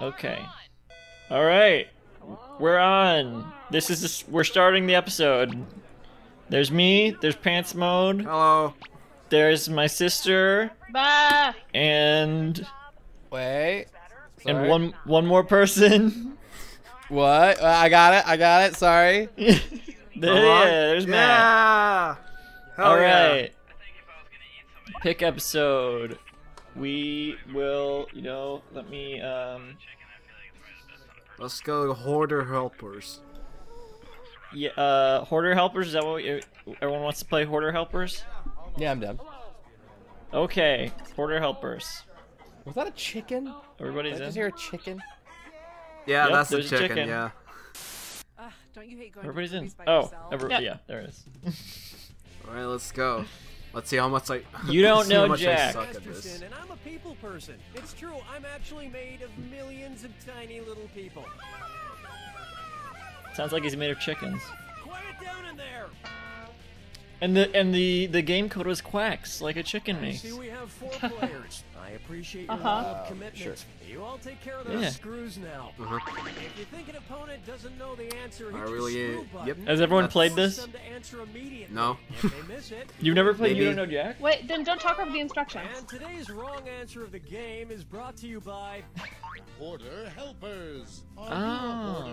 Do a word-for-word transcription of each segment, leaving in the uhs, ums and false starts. Okay. All right. We're on. This is this, we're starting the episode. There's me. There's Pants Mode. Hello. There's my sister. Bah. And wait. Sorry. And one one more person. What? I got it. I got it. Sorry. there, uh -huh. Yeah. There's yeah. Matt. Hell All yeah. right. Pick episode. We will. You know. Let me. Um. Let's go Hoarder Helpers. Yeah, uh, Hoarder Helpers, is that what we, everyone wants to play Hoarder Helpers? Yeah, I'm done. Okay, Hoarder Helpers. Was that a chicken? Everybody's Did I just in. Hear a chicken? Yeah, yep, that's a chicken, a chicken, yeah. Uh, don't you hate going Everybody's in. Oh, every, yeah. yeah, there it is. Alright, let's go. Let's see how much I You don't know Jack. And I'm a people person. It's true, I'm actually made of millions of tiny little people. Sounds like he's made of chickens. Quiet down in there. And the and the the game code was quacks, like a chicken makes. See, we have four players. I appreciate your uh-huh. love of commitment. Sure. You all take care of those yeah. screws now. Uh-huh. If you think an opponent doesn't know the answer, I really. Yep. Has everyone That's... played this? No. If they miss it, you've never played Maybe. You Don't Know Jack? Wait, then don't talk over the instructions. And today's wrong answer of the game is brought to you by Hoarder Helpers. Ah.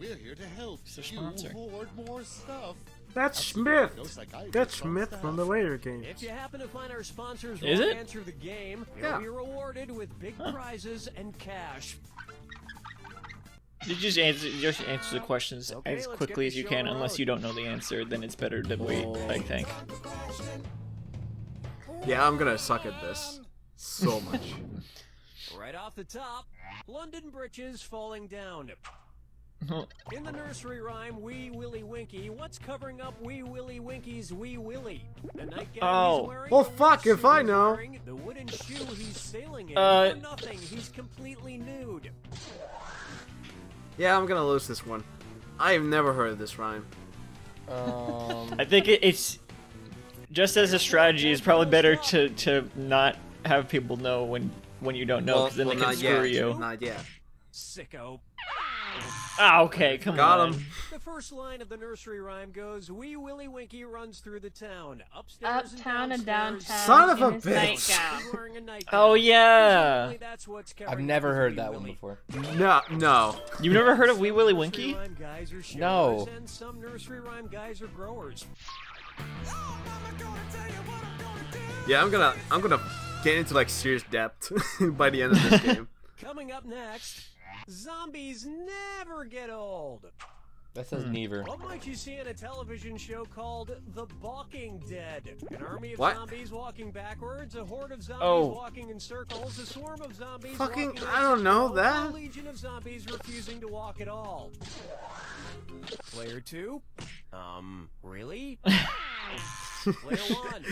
We're here to help you hoard more stuff. That's Schmidt. That's Schmidt from the later games. If you happen to find our sponsors will answer the game, yeah. you'll be rewarded with big huh. prizes and cash. You just answer, just answer the questions okay, as quickly as you can, road. Unless you don't know the answer, then it's better to wait, oh. I think. Yeah, I'm gonna suck at this so much. Right off the top, London Bridges falling down. In the nursery rhyme, wee willy winky, what's covering up wee willy winky's wee willy? The nightgown oh. he's wearing, well fuck if I know! Wearing, the wooden shoe he's sailing in, uh, for nothing, he's completely nude. Yeah, I'm gonna lose this one. I have never heard of this rhyme. Um... I think it, it's... Just as a strategy, it's probably better to, to not have people know when, when you don't know, because then well, they can screw yet. You. Not yet. Sicko. Ah, okay, come Got on. Got him. The first line of the nursery rhyme goes, wee willy winky runs through the town, upstairs Uptown and downstairs. Son of a bitch! A oh, yeah! That's what's I've never heard that one before. No, no. You've never heard of wee willy winky? No. Some nursery rhyme guys are growers. Yeah, I'm gonna, I'm gonna get into, like, serious depth by the end of this game. Coming up next... Zombies never get old. That says never. What might you see in a television show called The Walking Dead? An army of what? Zombies walking backwards, a horde of zombies oh. walking in circles, a swarm of zombies Fucking, walking I don't know circles, that. A legion of zombies refusing to walk at all. Player two? Um, really? Player one.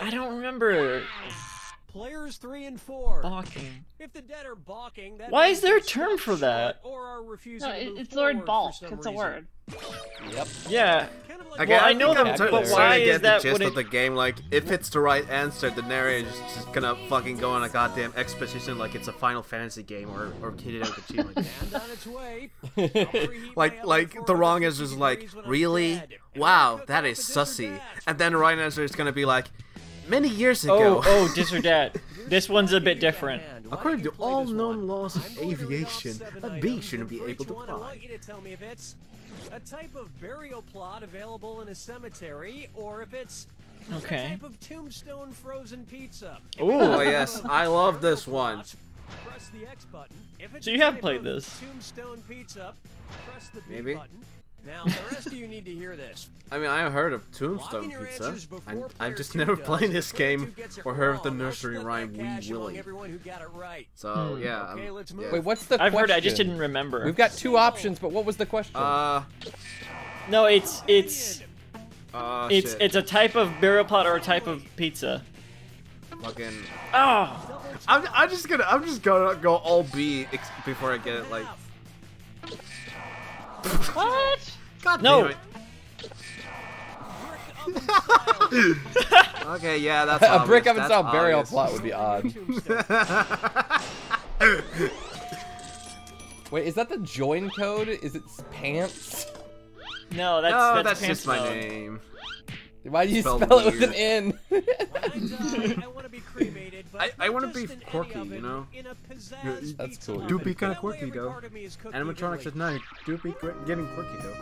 I don't remember. Players three and four. Balking. If the dead are balking, that why is there a term for that? Or are refusing no, it, it's Lord Balk. It's reason. A word. Yep. Yeah. Okay, well, I, I know that, but why is that? The gist it... of the game, like, if it's the right answer, the narrator is just gonna fucking go on a goddamn exposition, like it's a Final Fantasy game or or Kid Out the Team. Like, like, like the wrong answer is like, really? Wow, that is sussy. And then the right answer is gonna be like. Many years ago. Oh, oh, dis or dat. This one's a bit different. According to all known laws of aviation, a bee shouldn't be able to fly. A type of burial plot available in a cemetery, or if it's okay. a type of tombstone frozen pizza. Ooh, oh yes, I love this one. Press the X button. If it's so you have played this. Tombstone pizza. Press the B Maybe. Button. Now, the rest of you need to hear this. I mean, I heard of Tombstone Pizza. I'm, I've just never played this game or heard of the nursery rhyme Wee Willy. So, yeah. Okay, let's move. Wait, what's the I've question? I've heard it, I just didn't remember. We've got two options, but what was the question? Uh... No, it's... It's... Uh, it's, shit. It's a type of burial plot or a type of pizza. Fucking... Oh! I'm, I'm just gonna... I'm just gonna go all B before I get it, like... What? God no. damn it. Okay, yeah, that's a brick oven style burial plot would be odd. Wait, is that the join code? Is it pants? No, that's no, that's, that's just mode. my name. Why do you spell weird. it with an N? When I die, I want to be cremated, but I, I want to be quirky, you know. That's cool. Do be kind of quirky though. Animatronics at night. Do be getting quirky though.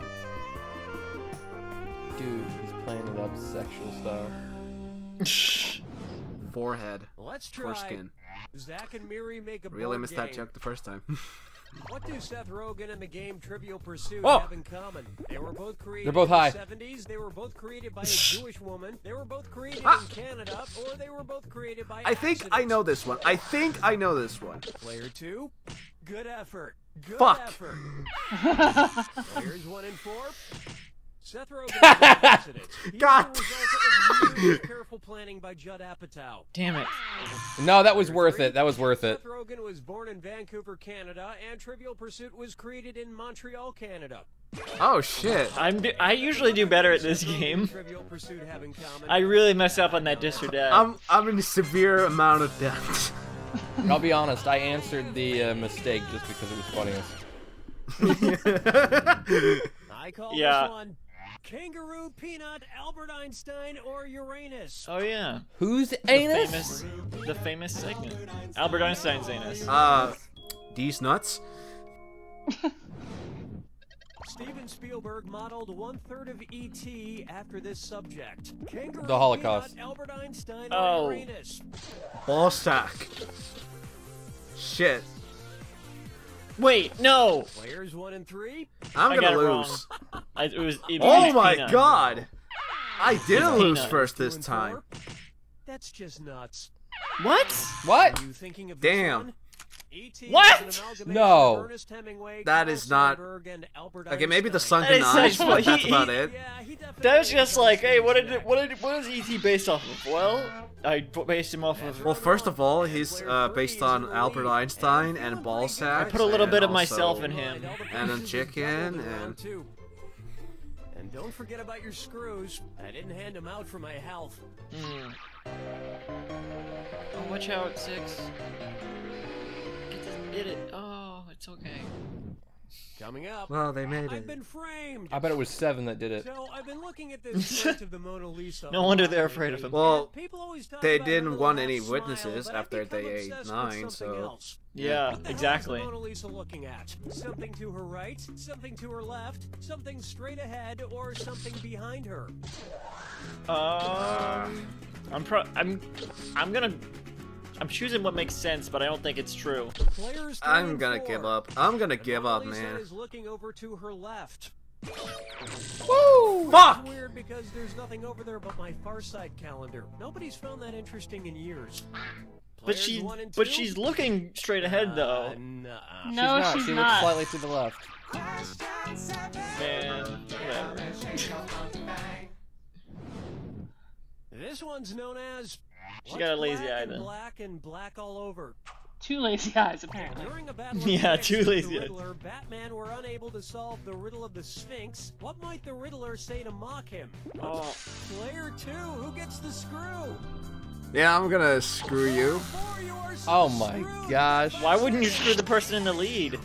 Dude, he's playing it up sexual stuff. Forehead. Let's try. Foreskin. Zach and Miri make a really missed game. that joke the first time. What do Seth Rogen and the game Trivial Pursuit oh. have in common? They were both created They're both high. in the seventies, they were both created by a Jewish woman, they were both created ah. in Canada, or they were both created by I think accidents. I know this one. I think I know this one. Player two, good effort. Good Fuck. effort. Players one and four. Seth Rogen God. Careful planning by Judd Apatow. Damn it. No, that was worth it. That was worth it. Seth Rogen was born in Vancouver, Canada, and Trivial Pursuit was created in Montreal, Canada. Oh shit. I'm do I usually do better at this game. Trivial Pursuit have in common. I really messed up on that diss or dab. I'm I'm in a severe amount of debt. I'll be honest, I answered the uh, mistake just because it was funniest. I call yeah. this one Kangaroo, Peanut, Albert Einstein, or Uranus. Oh yeah. Who's anus? The famous segment. Albert Einstein's anus. Uh, these nuts. Steven Spielberg modeled one third of E T after this subject. Kangaroo, the Holocaust. Peanut, Albert Einstein, oh. or Uranus. Ballsack. Shit. Wait, no. Players one and three. I'm I gonna lose. It I, it was, it oh my peanut. god! I didn't lose peanut. first this time. That's just nuts. What? What? Are you thinking of Damn. E T what? No. Hemingway, that is not. Okay, maybe the sunken eyes. But he, that's he, about he, it. Yeah, that was just like, hey, what did it, what did what is E T based off of? Well, I based him off of. Well, first of all, he's uh, based on Albert Einstein and ball sacks. I put a little bit of myself in him. And a chicken and. And don't forget about your screws. I didn't hand them out for my health. Mm. Oh, watch out, six. Did it? Oh, it's okay. Coming up. Well, they made it. I've been framed. I bet it was seven that did it. So I've been looking at this of the Mona Lisa. No wonder they're afraid of him. Well, they didn't want any witnesses smile, after they ate nine, so. Else. Yeah, yeah. exactly. Mona Lisa looking at something to her right, something to her left, something straight ahead, or something behind her. Uh, uh I'm pro. I'm. I'm gonna. I'm choosing what makes sense, but I don't think it's true. I'm gonna give up. I'm gonna give up, man. Is looking over to her left. Woo! Fuck! It's weird because there's nothing over there but my Far Side calendar. Nobody's found that interesting in years. But she, but she's looking straight ahead though. No, she's not. She looks slightly to the left. Man, whatever. This one's known as. She got a lazy eye then. Black and black all over. Two lazy eyes apparently. Yeah, two lazy eyes. Batman were unable to solve the riddle of the Sphinx. What might the Riddler say to mock him? Oh. Player two, who gets the screw? Yeah, I'm gonna screw you. Oh my gosh. Why wouldn't you screw the person in the lead?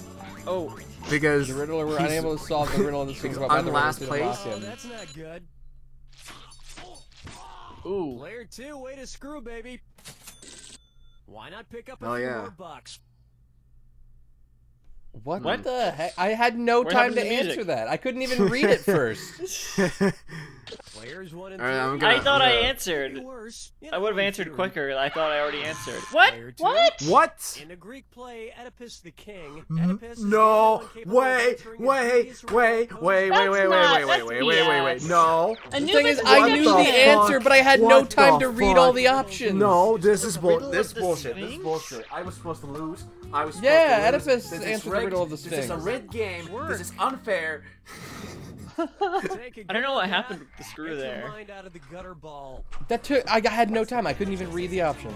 Oh. Because the Riddler were unable to solve the riddle of the Sphinx. What might the Riddler say to mock him? Oh, that's not good. Ooh. Player two, way to screw, baby. Why not pick up a oh, few yeah. more bucks? What, what the heck? I had no We're time to music. answer that. I couldn't even read it first. Players one and right, gonna, I thought I answered. I would have answered quicker. I thought I already answered. What? What? What? In a Greek play, Oedipus the king. Oedipus no. Wait, wait, wait, wait, wait, wait, wait, wait, wait, wait, wait, wait. No. The thing is, I knew the answer, but I had no time to read all the options. No, this is bullshit. This bullshit. This bullshit. I was supposed to lose. I was. Yeah, Oedipus answered the riddle of the Sphinx. This is a rigged game. This is unfair. I don't know what happened with the screw there. Out of the gutter ball. That took. I had no time. I couldn't even read the options.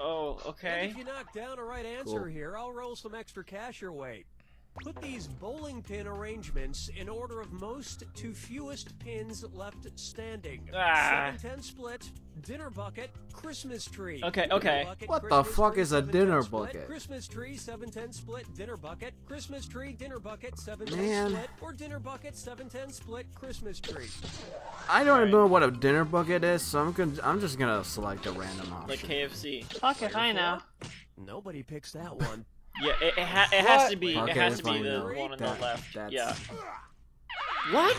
Oh, okay. If you knock down a right answer cool. here, I'll roll some extra cash your way. Put these bowling pin arrangements in order of most to fewest pins left standing. Ah. seven ten split, dinner bucket, Christmas tree. Okay, okay. Bucket, what Christmas the fuck tree, is a dinner bucket? Split, Christmas tree, seven ten split, dinner bucket, Christmas tree, dinner bucket, seven ten split, or dinner bucket, seven ten split, Christmas tree. I don't even right. know what a dinner bucket is, so I'm gonna, I'm just gonna select a random option. Like K F C. Okay, hi now. Nobody picks that one. Yeah, it, it, ha it has to be. Okay, it has to be the know. one on that, the left. That's... Yeah. What?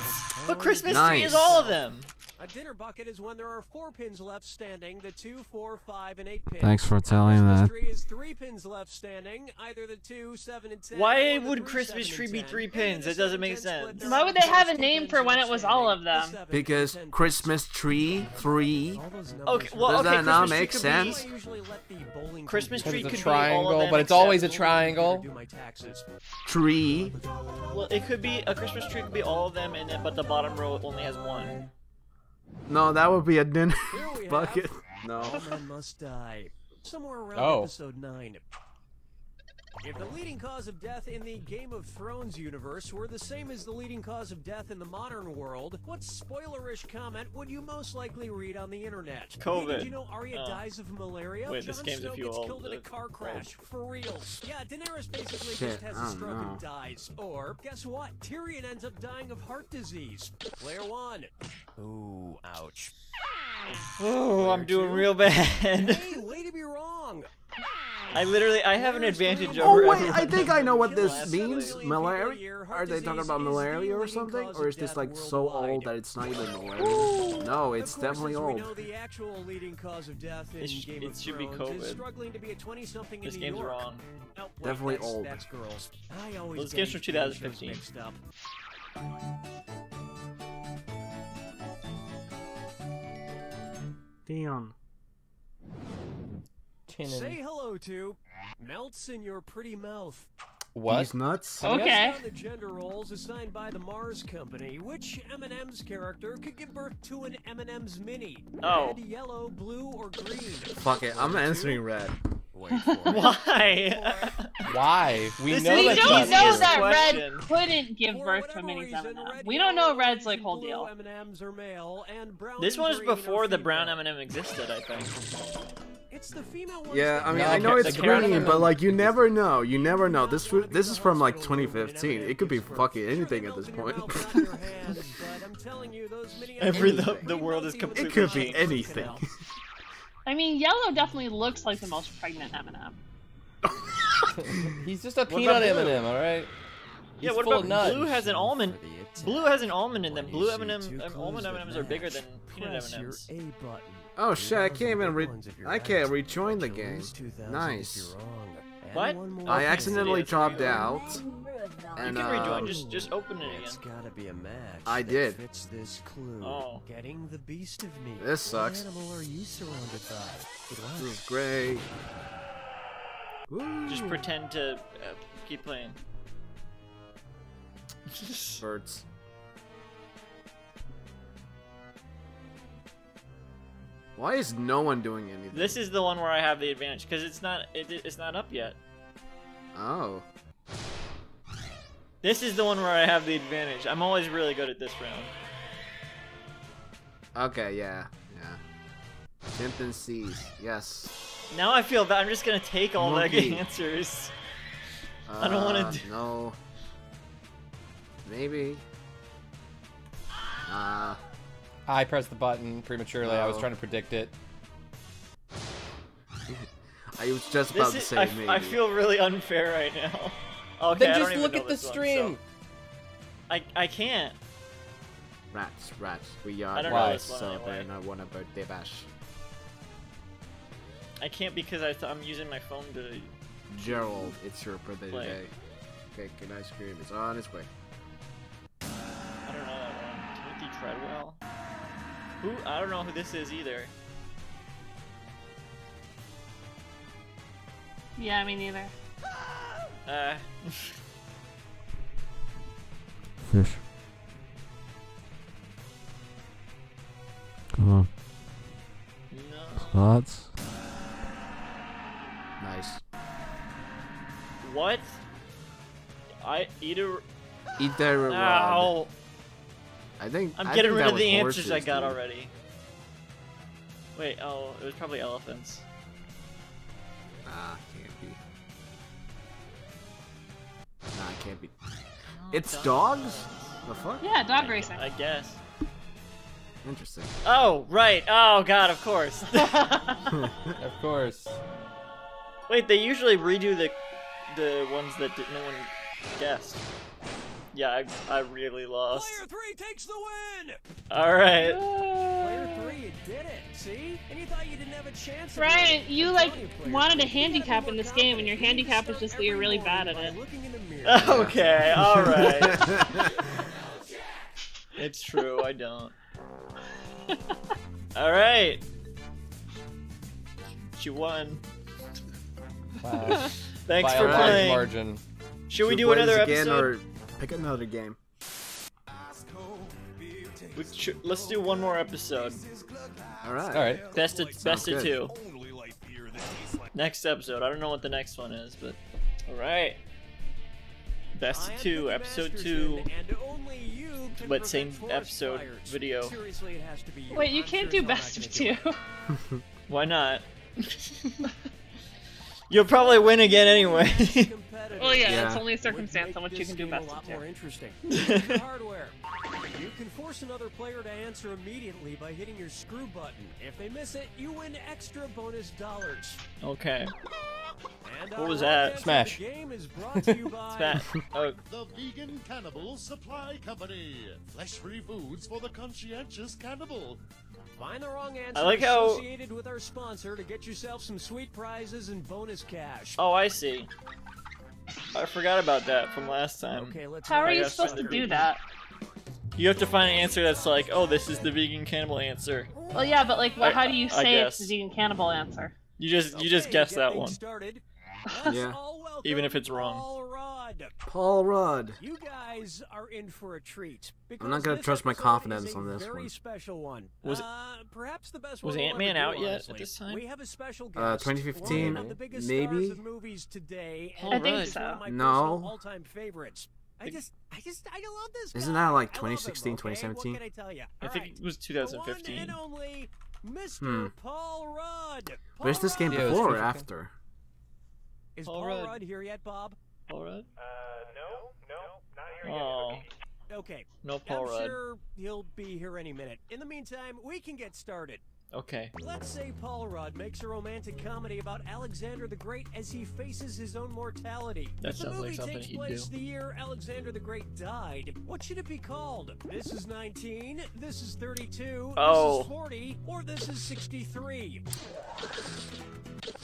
But Christmas nice. tree is all of them. A dinner bucket is when there are four pins left standing, the two, four, five, and eight pins. Thanks for telling Christmas that. Christmas tree is three pins left standing, either the two, seven, and ten. Why would three, Christmas tree be three pins? That doesn't make sense. Why would they have a name for when it was all of them? Because Christmas tree, three. Okay, well, does okay, that not make sense? Be... Christmas tree could triangle, be all of them, but it's always a triangle. Tree. Well, it could be a Christmas tree could be all of them, and then but the bottom row only has one. No, that would be a dinner bucket. No. Someone must die. Somewhere around oh. episode nine. If the leading cause of death in the Game of Thrones universe were the same as the leading cause of death in the modern world, what spoilerish comment would you most likely read on the internet? COVID. Hey, did you know Arya uh, dies of malaria? Wait, Jon this game's Snow a few gets old, killed uh, in a car crash. Old. For real. Yeah, Daenerys basically Shit, just has a stroke know. and dies. Or, guess what? Tyrion ends up dying of heart disease. Player one. Ooh, ouch. Oh, player I'm doing two. real bad. Hey, way to be wrong. I literally, I have an advantage over everyone. Oh wait, I think I know what this means. Malaria? Are they talking about malaria or something? Or is this like so old that it's not even malaria? No, it's definitely old. It, sh it should be COVID. This game's wrong. Definitely old. Well, this game's from two thousand fifteen. Damn. Say hello to melts in your pretty mouth. What? These nuts? Okay. The gender roles assigned by the Mars Company. Which M and M's character could give birth to an M and M's mini? Oh. Red, yellow, blue, or green? Fuck it. I'm answering red. Wait for it. Why? Why? We this know we that, don't know that red couldn't give birth to many reason, M and M. We don't know red's like whole deal. M and M's are male, and brown this was before the brown M and M existed, I think. It's the female ones. Yeah, I mean, I know it's green, but like, you never know. You never know. This this is from like twenty fifteen. It could be fucking anything at this point. Every the, the world is completely. It could be anything. I mean, yellow definitely looks like the most pregnant M and M. He's just a peanut M and M, all right. Yeah, what about blue? Has an almond. Blue has an almond in them. Blue M and M, almond M and M's are bigger than peanut M and M's. Oh shit! I can't even re I can't rejoin the game. Nice. What? I accidentally dropped out. And, you can rejoin. Um, just, just open it again. It's gotta be a match. I did. Fits this clue. Oh. Getting the beast of me. This sucks. What animal are you surrounded by? This is great. Woo. Just pretend to uh, keep playing. Birds. Why is no one doing anything? This is the one where I have the advantage because it's not it, it's not up yet. Oh. This is the one where I have the advantage. I'm always really good at this round. Okay, yeah, yeah. Chimpanzees, yes. Now I feel bad. I'm just gonna take all the answers. Uh, I don't want to. Do... No. Maybe. Ah. Uh, I pressed the button prematurely. No. I was trying to predict it. I was just about this to say me. I feel really unfair right now. Okay, then just look at the stream. One, so. I I can't. Rats, rats, we are wise, so they're not one about their bash. I can't because I I'm using my phone to. Gerald, it's your birthday today. Okay, good ice cream is on its way. I don't know that one. Timothy Treadwell. Who? I don't know who this is either. Yeah, me neither. Uh. Fish. Come on. No. Spots. Nice. What? I eat a. Eat that rod. Ow. I think I'm I getting think rid of the answers horses, I got dude. already. Wait, oh, it was probably elephants. Nah, can't be. Nah, it can't be. It's dogs? dogs? The fuck? Yeah, dog I, racing. I guess. Interesting. Oh, right. Oh, God, of course. Of course. Wait, they usually redo the the ones that did, no one guessed. Yeah, I, I really lost. Player three takes the win! Alright. Player three did it, see? And you thought you didn't have a chance. Ryan, you like wanted a handicap in this game, and your handicap was just that you're really bad at it. Okay, alright. It's true, I don't. Alright. She won. Wow. Thanks By for playing. Margin. Should we Should do another episode? Pick another game. We should, let's do one more episode. All right. All right. Best of, best of two. Next episode. I don't know what the next one is, but all right. Best of two, episode two. But same episode video. Wait, you can't do best of two. Why not? You'll probably win again anyway. Well, yeah, yeah, it's only a circumstance on what you can do best. A lot more interesting. Hardware. You can force another player to answer immediately by hitting your screw button. If they miss it, you win extra bonus dollars. Okay. And what was that? Smash. The game is brought to you by Smash. Oh. The Vegan Cannibal Supply Company. Flesh-free foods for the conscientious cannibal. Find the wrong answer I like how... associated with our sponsor to get yourself some sweet prizes and bonus cash. Oh, I see. I forgot about that from last time. Okay, let's how are you supposed to do that? You have to find an answer that's like, oh, this is the vegan cannibal answer. Well, yeah, but like, well, I, how do you say it's the vegan cannibal answer? You just you just okay, guess that one. Started. Yeah. Even if it's wrong. Paul Rudd. Paul Rudd. You guys are in for a treat. I'm not gonna trust my confidence on this very one. Special one. Was it, uh, perhaps the best was Ant-Man out honestly. yet at this time? We have a special guest. Uh, twenty fifteen, maybe. Today, I Rudd. think so. No. all-time favorites. I just, I just, I love this guy. Isn't that like twenty sixteen, twenty seventeen? Okay, what can I tell you? I think right. it was twenty fifteen. The one and only Mister Hmm. Paul Rudd. Paul Where's this game Rudd? before yeah, or after? Is Paul Rudd. Rudd here yet, Bob? Paul Rudd? Uh, no, no, not here oh. yet. Okay. No Paul I'm Rudd. I'm sure he'll be here any minute. In the meantime, we can get started. Okay. Let's say Paul Rudd makes a romantic comedy about Alexander the Great as he faces his own mortality. That the sounds movie like something takes he'd place do. the year Alexander the Great died. What should it be called? This is nineteen, this is thirty-two, oh. this is forty, or this is sixty-three.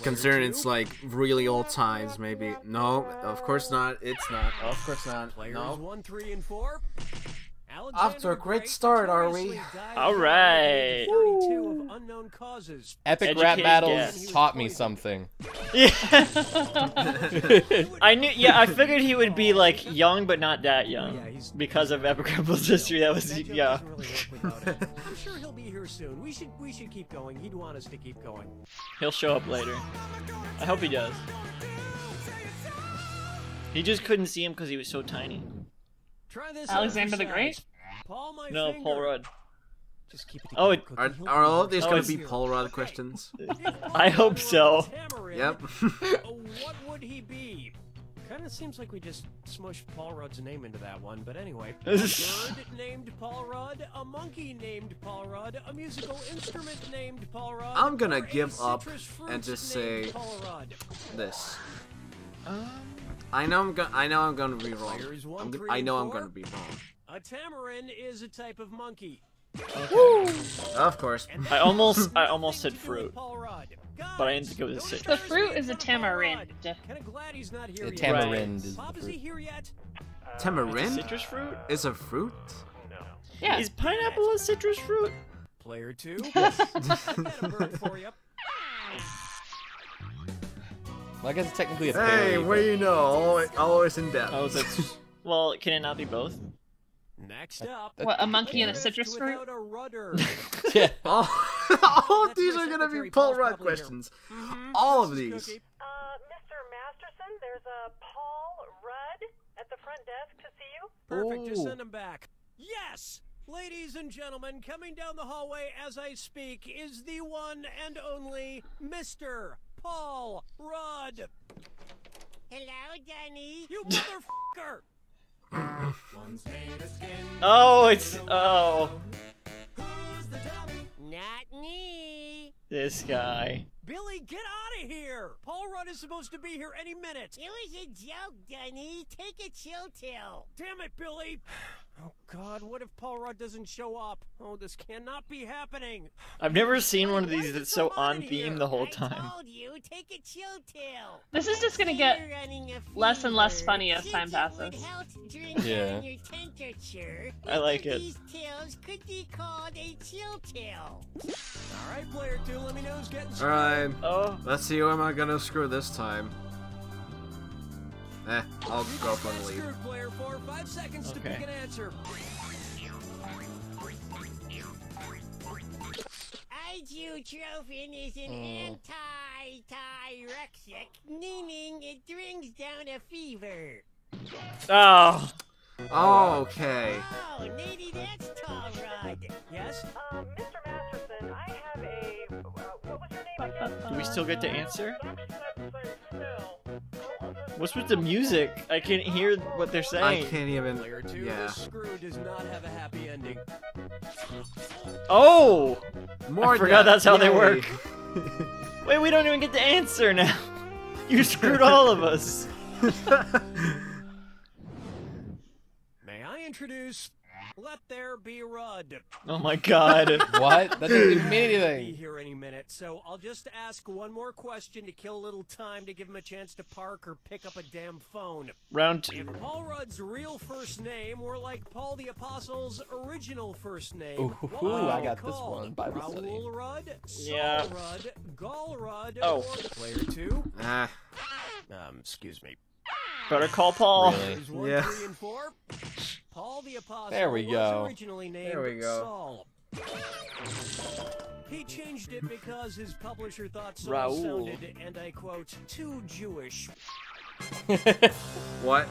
Concerned it's like really old times, maybe. No, of course not. It's not. Oh, of course not. Players no. One, three, and four. Off to a great start, are we? All right. Woo. Epic Educated Rap Battles guess. taught me something. Yeah. I knew. Yeah, I figured he would be like young, but not that young, yeah, because of Epic Rap Battles history. That was that yeah. Really I'm sure he'll be here soon. We should we should keep going. He'd want us to keep going. He'll show up later. I hope he does. He just couldn't see him because he was so tiny. Try this Alexander the Great? Paul no, finger. Paul Rudd. Just keep it oh, it, are, are all of these oh, going to be Paul Rudd questions? I hope so. Yep. What would he be? Kind of seems like we just smushed Paul Rudd's name into that one, but anyway. A bird named Paul Rudd, a monkey named Paul Rudd, a musical instrument named Paul Rudd. I'm gonna give up and just say this. Um, I know I'm gonna. I know I'm gonna be wrong. I'm g I know I'm gonna be wrong. A tamarin is a type of monkey. Okay. Of course. I almost. I almost said fruit, but I didn't think it was a six. The fruit is a tamarind. The tamarind is the fruit. Tamarind? Citrus fruit? Is a fruit? No. Yeah. Is pineapple a citrus fruit? Player two. Yes. I got a bird for you. Well, I guess it's technically a theory. Hey, what do you know? Always, always in depth. Oh, that's... Well, can it not be both? Next up, what, a monkey and a citrus fruit? Yeah. All, all of these are gonna be Paul Rudd questions. Mm-hmm. All of these. Uh, Mister Masterson, there's a Paul Rudd at the front desk to see you? Perfect. Ooh. Just send him back. Yes! Ladies and gentlemen, coming down the hallway as I speak is the one and only Mister Paul Rudd. Hello, Danny. You motherfucker! Oh, it's... oh. Not me. This guy. Billy, get out of here! Paul Rudd is supposed to be here any minute. It was a joke, Danny. Take a chill pill. Damn it, Billy. Oh, God, what if Paul Rudd doesn't show up? Oh, this cannot be happening. I've never seen one of these that's so on theme the whole time. I told you, take a chill pill. This is just gonna get less and less funny as time passes. Yeah. I like it. These pills could be called a chill pill. All right, player two, let me know who's getting screwed. All right. Oh. Let's see who am I gonna screw this time. Eh, I'll go up and leave. Okay. Ibuprofen is an anti-diuretic, meaning it brings down a fever. Oh. Oh, okay. Oh, lady, that's tall, Rod. Yes? Um, Mister Masterson, I have a... Uh, what was your name again? Do we still get to answer? What's with the music? I can't hear what they're saying. I can't even. Player two, yeah. This screw does not have a happy ending. Oh! More I forgot death. That's how Yay. They work. Wait, we don't even get to answer now. You screwed all of us. May I introduce Let There Be Rudd? Oh my God. What? That doesn't even mean anything. Be here any minute, so I'll just ask one more question to kill a little time to give him a chance to park or pick up a damn phone. Round two. If Paul Rudd's real first name were like Paul the Apostle's original first name. Ooh, what ooh I got called? This one. Bible Raul study. Rudd, Saul yeah. Rudd, Gall Rudd, oh. Player two. Ah. Um, excuse me. Better call Paul. Really? Yeah. Three and four. Paul the Apostle there we go. Originally named there we go. Saul. He changed it because his publisher thought so Raul. Sounded, and I quote, too Jewish. What?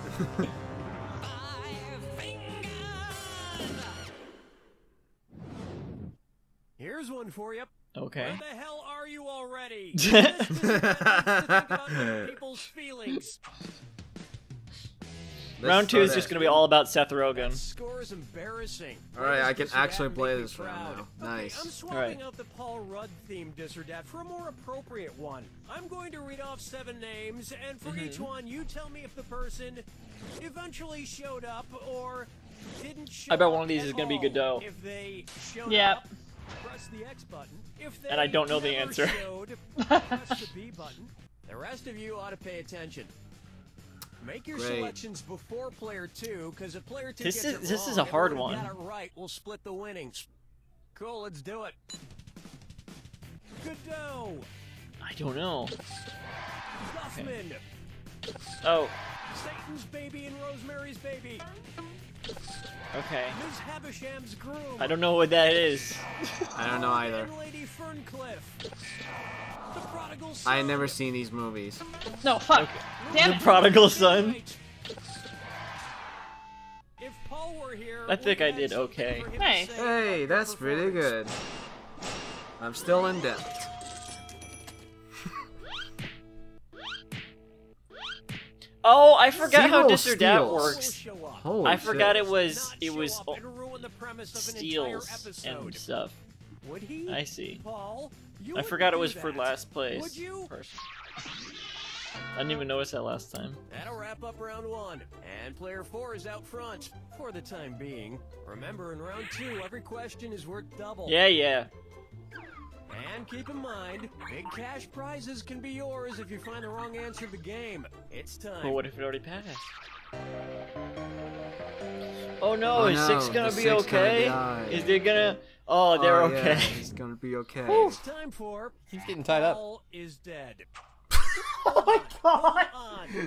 Here's one for you. Okay. Where the hell are you already? This is about people's feelings. This round two is just going to be all about Seth Rogen. That score is embarrassing. All right, I can actually play this round now. Okay, nice. I'm swapping out the Paul Rudd themed Disserdat for a more appropriate one. I'm going to read off seven names, and for mm-hmm. each one, you tell me if the person eventually showed up or didn't show up. I bet one of these is going to be Godot. If they showed yep. up, press the X button. If they and I don't know the answer. Showed, press the B button. The rest of you ought to pay attention. Make your Great. Selections before player two, because if player two this gets is, it wrong, this is a hard one. Got it right, we'll split the winnings. Cool, let's do it. Godot. I don't know. Duffman. Okay. Oh. Satan's Baby and Rosemary's Baby. Okay. Miz Havisham's Groom. I don't know what that is. I don't know either. Lady Ferncliff. I had never seen these movies. No, fuck. Okay. Damn the it. Prodigal Son. If Paul were here, I think I did okay. Hey. Hey, that's pretty good. I'm still in debt. Oh, I forgot Zero how Disserdat works. Holy I forgot shit. It was it was steals and stuff. Would he? I see. Paul, I forgot it was that. For last place. I didn't even notice that last time. That'll wrap up round one. And player four is out front for the time being. Remember, in round two, every question is worth double. Yeah, yeah. And keep in mind, big cash prizes can be yours if you find the wrong answer to the game. It's time. But what if it already passed? Oh no, oh, is no. six gonna the be six okay? Gonna is they gonna... Oh, they're oh, okay. Yeah, he's gonna be okay. It's time for. He's getting tied up. Paul is dead. Oh my God!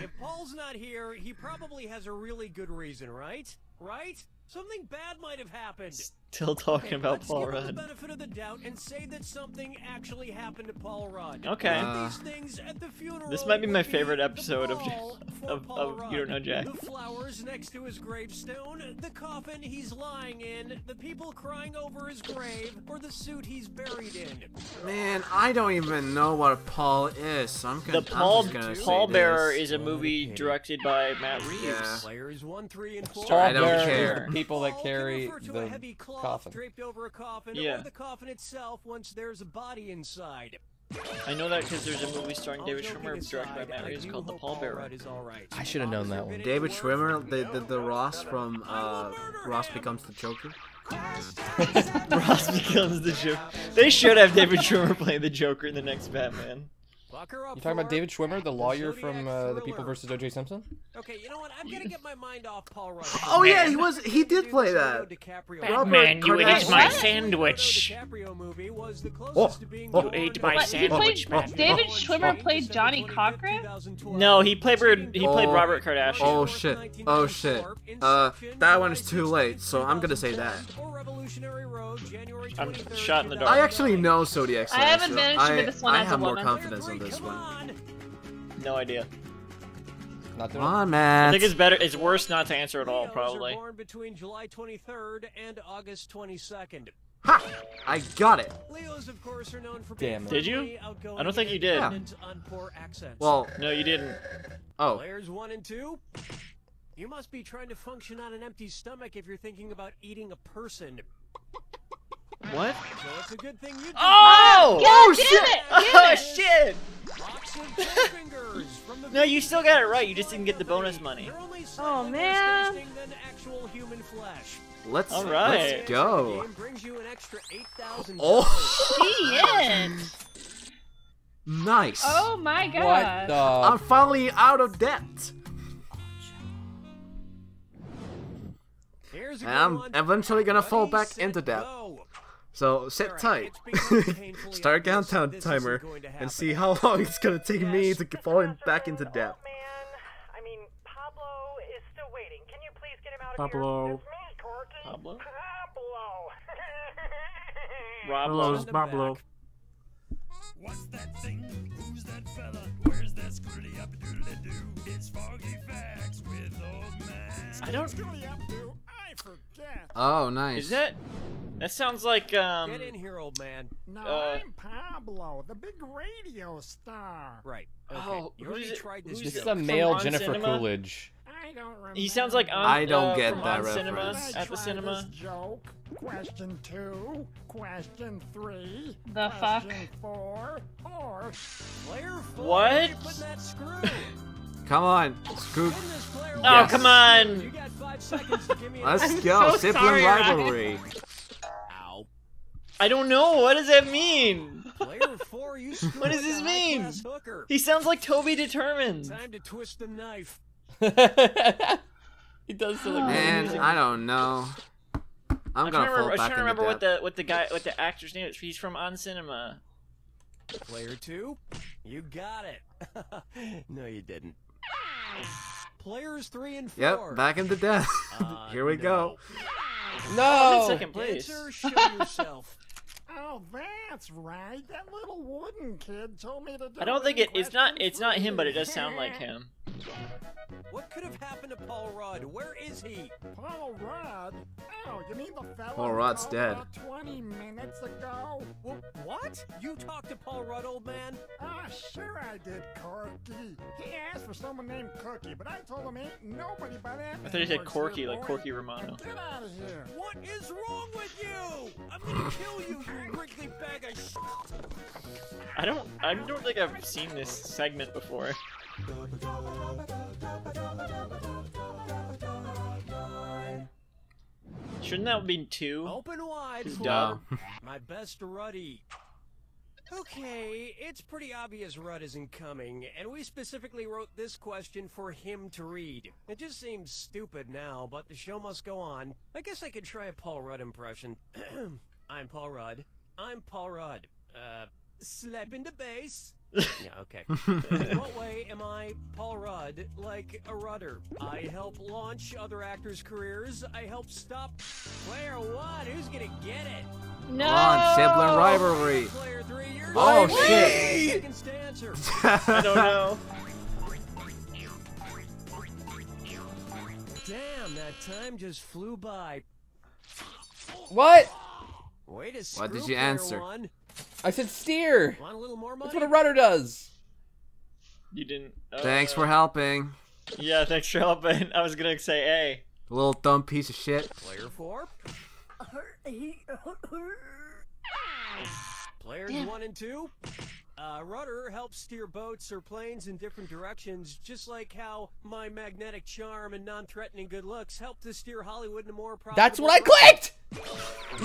If Paul's not here, he probably has a really good reason, right? Right? Something bad might have happened. Still talking okay, about Paul Rudd. The benefit of the doubt and say that something actually happened to Paul Rudd. Okay. Uh, these things at the funeral this might be my favorite episode of of, of You Don't Know Jack. The flowers next to his gravestone, the coffin he's lying in, the people crying over his grave, or the suit he's buried in. Man, I don't even know what Paul is. So I'm gonna. The Paul Pallbearer is a movie directed by Matt Reeves. Yeah. Players one, three, and four. I don't care. The people that carry the heavy cloth coffin. Draped over a coffin, yeah. Or the coffin itself once there's a body inside. I know that because there's a movie starring David Schwimmer directed by Matt Reeves called The Pallbearer. I should have known that one. David Schwimmer, the the, the Ross from uh, Ross Becomes the Joker. Ross Becomes the Joker. They should have David Schwimmer play the Joker in the next Batman. You talking about David Schwimmer, the lawyer from uh, The People versus. O J. Simpson? Okay, you know what? I'm gonna get my mind off Paul Rudd. Oh man. Yeah, he was. He did play that. Batman, you ate my sandwich. Oh, oh. You ate my what? sandwich. Played, David Schwimmer played Johnny Cochran? No, he played. He played oh. Robert Kardashian. Oh shit! Oh shit! Uh, that one is too late, so I'm gonna say that. I'm shot in the dark. I actually know Zodiac Sign. I haven't managed to get this one I, as I a woman. I have more confidence in this one. No idea. Not Come on, man. I think it's better. It's worse not to answer at all, probably. Born between July twenty-third and August twenty-second. Ha! I got it. Leos, of course, are known for being Damn it. Did you? I don't think you did. Yeah. Well, no, you didn't. Oh. Players one and two. You must be trying to function on an empty stomach if you're thinking about eating a person. What? So it's a good thing you oh! Oh shit! It, oh shit! No, you still got it right. You just didn't get the bonus money. Oh man! Let's All right. let's go. Oh shit! Nice. Oh my god! What the... I'm finally out of debt. And I'm eventually gonna fall back into debt. So sit tight, start countdown timer, and see how long it's gonna take me to fall back into debt. I mean, Pablo is still waiting. Can you please get him out of here? Pablo. Pablo. Pablo. Pablo. What's that thing? Who's that fella? Where's that scurdy up doodle doo? It's Foggy Facts with old man. I don't. Oh, nice. Is that? That sounds like um. Get in here, old man. No, uh, I'm Pablo, the big radio star. Right. Okay. Oh, you already tried this. This is a male Jennifer Coolidge. I don't remember. He sounds like on, I don't uh, get from that on reference. Cinema, at the cinema. Joke. Question two. Question three. The question fuck. Four. Or player four. What? Come on, Scoop. Oh, yes. Come on. You got five seconds to give me Let's I'm go, so sibling sorry, rivalry. Ow. I don't know. What does that mean? Player four, you what does this mean? He sounds like Toby Determined. Time to twist the knife. He does sound like Man, I don't know. I'm, I'm gonna fall back. I'm trying to remember what the what the guy what the actor's name is. He's from On Cinema. Player two, you got it. No, you didn't. Players three and four. Yep, back into death. Uh, Here we no. go. No. Oh, in second place. Dancer, show yourself. Oh, that's right. That little wooden kid told me to do. I don't think it. It's not. It's not him, but it does sound like him. What could have happened to Paul Rudd? Where is he? Paul Rudd? Oh, you mean the fellow? Paul Rudd's dead. twenty minutes ago. Well, what? You talked to Paul Rudd, old man? Ah, oh, sure I did, Corky. He asked for someone named Corky, but I told him ain't nobody by that. I thought he said Corky, like Corky Romano. Get out of here! What is wrong with you? I'm gonna kill you, you wrinkly bag of shit. I don't. I don't think I've seen this segment before. Shouldn't that be two? Open wide for my best Ruddy. Okay, it's pretty obvious Rudd isn't coming, and we specifically wrote this question for him to read. It just seems stupid now, but the show must go on. I guess I could try a Paul Rudd impression. I'm Paul Rudd. I'm Paul Rudd. Uh, slap into bass. Yeah, okay. In what way am I Paul Rudd, like a rudder? I help launch other actors' careers. I help stop player one. Who's gonna get it? No. Come on, sibling rivalry. Oh, oh shit! I don't know. Damn, that time just flew by. What? Wait a second. What did you answer? One. I said steer. Want a little more money? That's what a rudder does. You didn't. Uh, thanks for helping. Yeah, thanks for helping. I was gonna say hey. A little dumb piece of shit. Player four. Players yeah. one and two. Uh, rudder helps steer boats or planes in different directions, just like how my magnetic charm and non-threatening good looks help to steer Hollywood in a more profitable... That's what I clicked!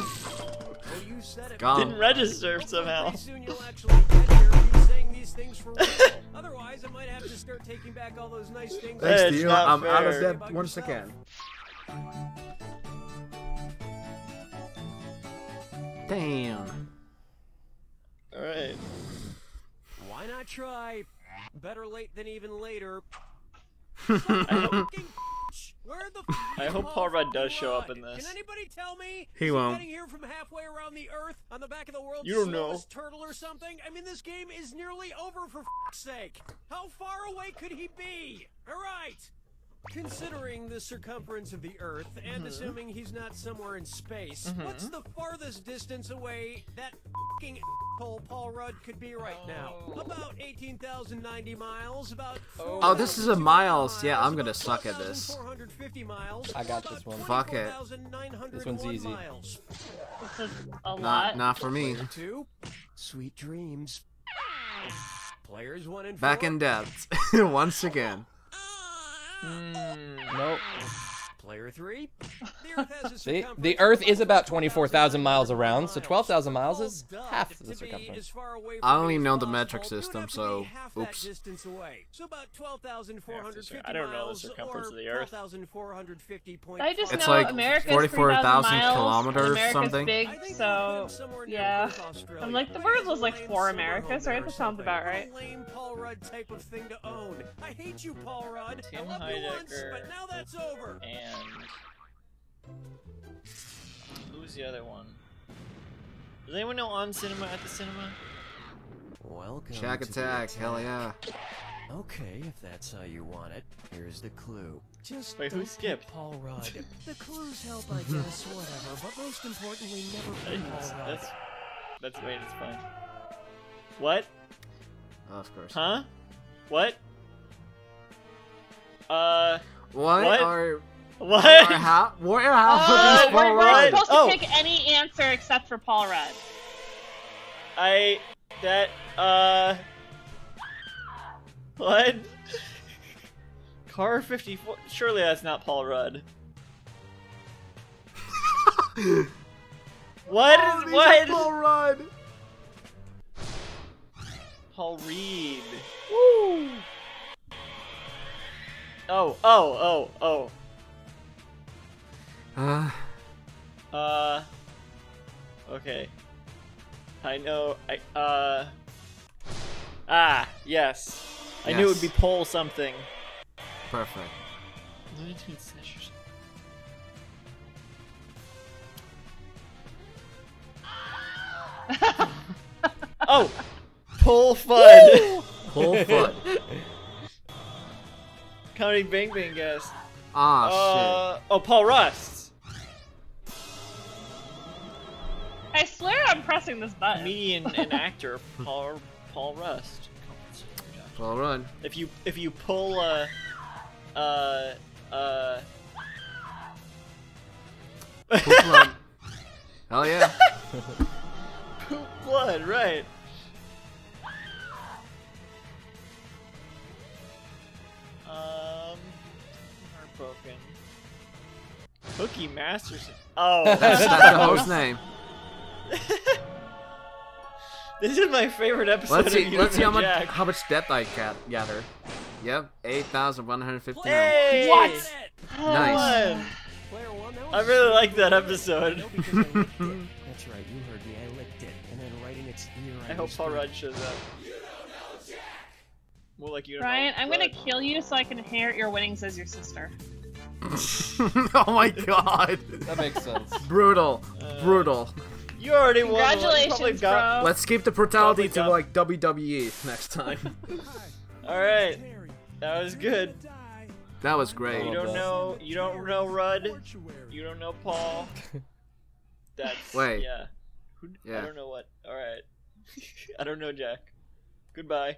Well, you said it. Didn't register somehow. Pretty soon you'll actually get here. I've been saying these things for a while. Otherwise, I might have to start taking back all those nice things. Thanks to you. I'm out of debt once again. Damn. All right. Why not try? Better late than even later. I, Where the I hope Paul Rudd does show up in this. Can anybody tell me? He won't. Here from halfway around the earth on the back of the world's you don't know. Turtle or something? I mean, this game is nearly over for f***'s sake. How far away could he be? All right. Considering the circumference of the Earth, and mm-hmm. assuming he's not somewhere in space, mm-hmm. what's the farthest distance away that f***ing asshole Paul Rudd could be right now? Oh. About eighteen thousand ninety miles, about... Oh, oh this is a miles. miles. Yeah, I'm gonna suck at this. Miles, I got this one. Fuck it. This one's easy. Miles. This is a lot. Not, not for me. Two. Sweet dreams. Players one and four. Back in depth. Once again. Mm, nope. Player three. The Earth, has a See? The Earth is about twenty-four thousand miles around, so twelve thousand miles is half the circumference. I don't even know the metric system, so oops. So about twelve thousand four hundred fifty. I don't know the circumference of the Earth. I just it's know like America's forty-four thousand kilometers, or something. Big, so yeah. I'm like the world was like four Americas, right? That sounds about right. Paul Rudd type of thing to own. I hate you, Paul Rudd. I love you once, but now that's over. And who's the other one? Does anyone know On Cinema at the cinema? Welcome. Shack Attack, hell yeah. Okay, if that's how you want it, here's the clue. Just wait, who skipped? Paul Rudd. The clues help, I guess, whatever, but most importantly, never that's, Paul Rudd. That's, that's wait, it's fine. What? Oh, of course. Huh? What? Uh. What, what? are. What? Or how, or how oh, we're, we're supposed to oh. pick any answer except for Paul Rudd. I... That... Uh... What? Car fifty-four... Surely that's not Paul Rudd. What? What? Is, what? Paul Rudd! Paul Reed. Woo! Oh, oh, oh, oh. Uh. Uh. Okay. I know. I. Uh. Ah. Yes. yes. I knew it would be pole something. Perfect. Oh. Pole fun. Pole fun. Comedy Bang Bang guest. Ah oh, uh, shit. Oh, Paul Rust. I swear I'm pressing this button. Comedian and actor Paul Paul Rust. Paul Rudd. If you if you pull uh uh uh poop blood. Hell yeah. Poop blood, right. Um heartbroken. Cookie Masterson. Oh, that's not the host name. This is my favorite episode. Let's see, of let's see how much Jack. how much depth I gather. Yep, eight thousand one hundred fifty. Hey! What? Oh. Nice. One, I really like that episode. That's right, you heard me. I licked it, and then right in its ear I hope Paul Rudd shows up. You don't know Jack. Well, like you. Ryan, I'm gonna kill you so I can inherit your winnings as your sister. Oh my god. That makes sense. Brutal. Uh, Brutal. You already won. Congratulations, got... bro. Let's keep the brutality to, like, W W E next time. Alright. That was good. That was great. You don't know... You don't know Rudd. You don't know Paul. That's... Wait. Yeah. yeah. I don't know what. Alright. I don't know Jack. Goodbye.